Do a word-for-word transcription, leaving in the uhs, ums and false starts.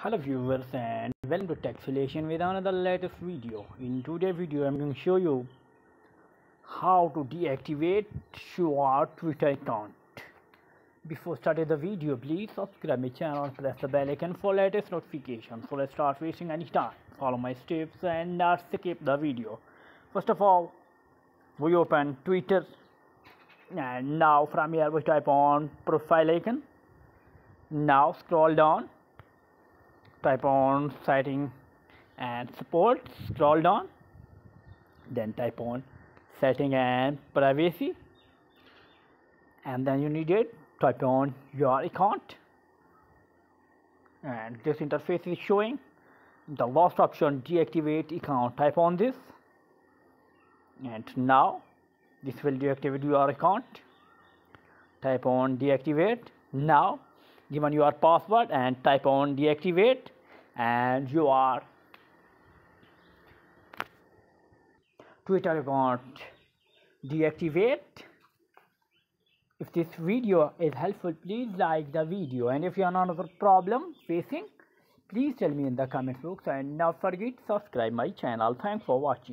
Hello viewers and welcome to TechSolution with another latest video. In today's video I'm going to show you how to deactivate your Twitter account. Before starting the video, please subscribe my channel and press the bell icon for latest notifications. So let's start wasting any time. Follow my steps and not skip the video. First of all, we open Twitter and now from here we type on profile icon. Now scroll down. Type on setting and support, scroll down, then type on setting and privacy, and then you need it, type on your account, and this interface is showing the last option, deactivate account. Type on this and now this will deactivate your account. Type on deactivate. Now given your password and type on deactivate, and your Twitter account deactivate. If this video is helpful, please like the video, and if you are not another problem facing, please tell me in the comment box, and don't forget subscribe my channel. Thanks for watching.